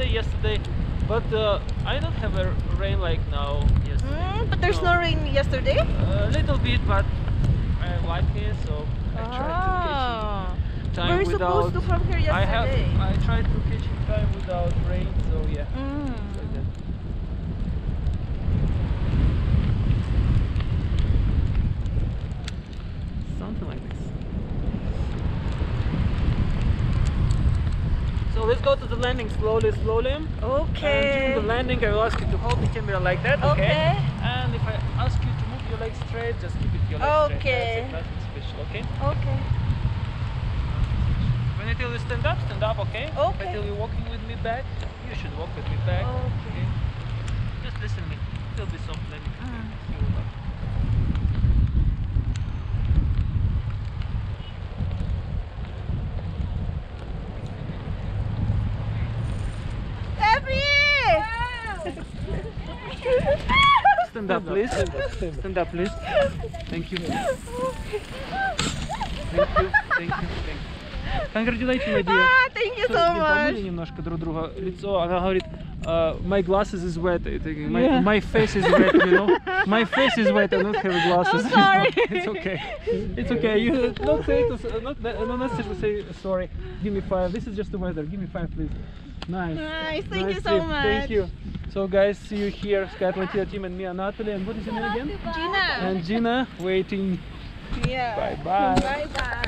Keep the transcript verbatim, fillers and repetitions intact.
say yesterday, but uh, I don't have a rain like now yesterday. Mm, but there's no, no rain yesterday? A uh, little bit, but I like it, so I ah. tried to catch time We're without... We're supposed to come here yesterday. I, have, I tried to catch in time without rain, so yeah. Mm. Like that. Something like this. So let's go to the landing slowly, slowly. Okay. And during the landing, I will ask you to hold the camera like that. Okay. okay. And if I ask you to move your legs straight, just keep it your legs okay. straight. Okay. Nothing special. Okay. Okay. When I tell you stand up, stand up. Okay. Okay. If I tell you walking with me back, you should walk with me back. Okay. okay. Just listen to me. It will be soft landing. Mm. You will not. Stand up, please. Stand up, please. Thank you. Thank you. Thank you. Congratulations, my dear. Ah, thank you so much. Мы немножко друг друга лицо. Она говорит, my glasses is wet. My, my face is wet, you know. My face is wet. I don't have glasses. I'm sorry. It's okay. It's okay. You don't say to, not no necessary to say sorry. Give me five. This is just the weather. Give me five, please. Nice. Nice. Thank nice you so tip. much. Thank you. So guys, see you here, Sky Atlantida team and me, Anatoly, and what is your name again? Gina. And Gina waiting. Yeah. Bye bye. Bye bye.